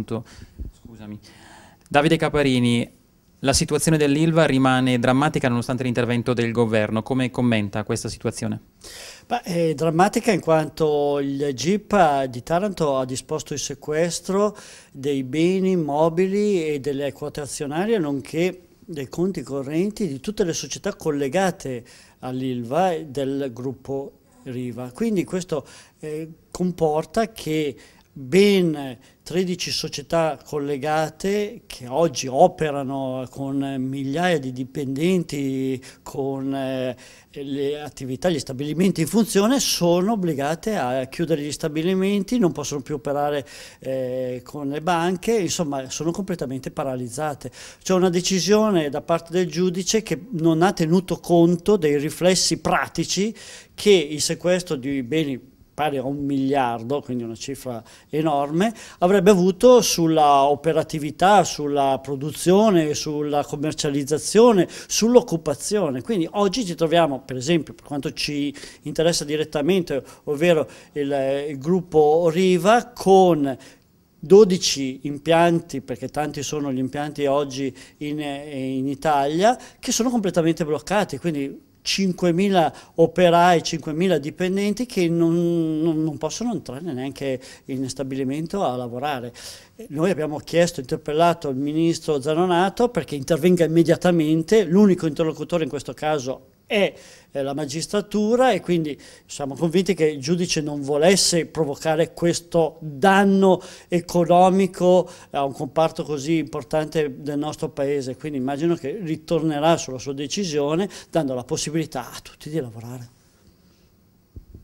appunto, scusami, Davide Caparini, la situazione dell'Ilva rimane drammatica nonostante l'intervento del governo. Come commenta questa situazione? Beh, è drammatica in quanto il GIP di Taranto ha disposto il sequestro dei beni mobili e delle quote azionarie, nonché dei conti correnti di tutte le società collegate all'Ilva del gruppo Riva. Quindi questo comporta che ben 13 società collegate che oggi operano con migliaia di dipendenti, con le attività, gli stabilimenti in funzione, sono obbligate a chiudere gli stabilimenti, non possono più operare con le banche, insomma sono completamente paralizzate. C'è una decisione da parte del giudice che non ha tenuto conto dei riflessi pratici che il sequestro di beni pari a 1 miliardo, quindi una cifra enorme, avrebbe avuto sulla operatività, sulla produzione, sulla commercializzazione, sull'occupazione. Quindi oggi ci troviamo, per esempio, per quanto ci interessa direttamente, ovvero il gruppo Riva, con 12 impianti, perché tanti sono gli impianti oggi in Italia, che sono completamente bloccati, quindi 5.000 operai, 5.000 dipendenti che non possono entrare neanche in stabilimento a lavorare. Noi abbiamo chiesto, interpellato il ministro Zanonato perché intervenga immediatamente. L'unico interlocutore in questo caso è la magistratura, e quindi siamo convinti che il giudice non volesse provocare questo danno economico a un comparto così importante del nostro paese. Quindi immagino che ritornerà sulla sua decisione dando la possibilità a tutti di lavorare.